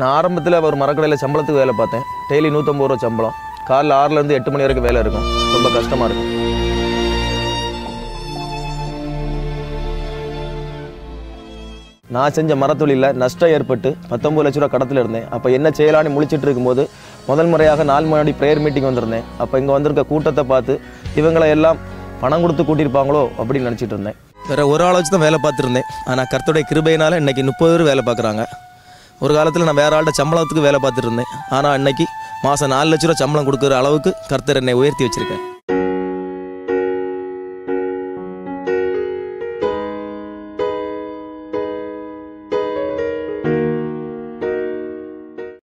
நான் ஆரம்பத்தில் ஒரு மரக்கடையில் சம்பளத்துக்கு வேலை பார்த்தேன். டெய்லி 150 ரூபா சம்பளம். காலைல 6லேருந்து 8 மணி வரைக்கும் வேலை இருக்கும். ரொம்ப கஷ்டமாக இருக்கும். நான் செஞ்ச மரத்தொழிலில் நஷ்டம் ஏற்பட்டு 19 லட்ச ரூபா கடத்தில் இருந்தேன். அப்போ என்ன செய்யலான்னு முழிச்சிட்டு இருக்கும்போது முதல் முறையாக 4 மணி ப்ரேயர் மீட்டிங் வந்திருந்தேன். அப்போ இங்கே வந்திருக்க கூட்டத்தை பார்த்து இவங்களை எல்லாம் பணம் கொடுத்து கூட்டியிருப்பாங்களோ அப்படின்னு நினச்சிட்டு இருந்தேன். வேறு ஒரு ஆள் வச்சு தான் வேலை பார்த்துருந்தேன். ஆனால் கர்த்தருடைய கிருபையினால் இன்றைக்கி 30 பேர் வேலை பார்க்குறாங்க. ஒரு காலத்தில் நான் வேறு ஆள்கிட்ட சம்பளத்துக்கு வேலை பார்த்துட்டு இருந்தேன். ஆனால் இன்றைக்கி மாதம் 4 லட்ச ரூபா சம்பளம் கொடுக்குற அளவுக்கு கர்த்தர் என்னை உயர்த்தி வச்சுருக்கேன்.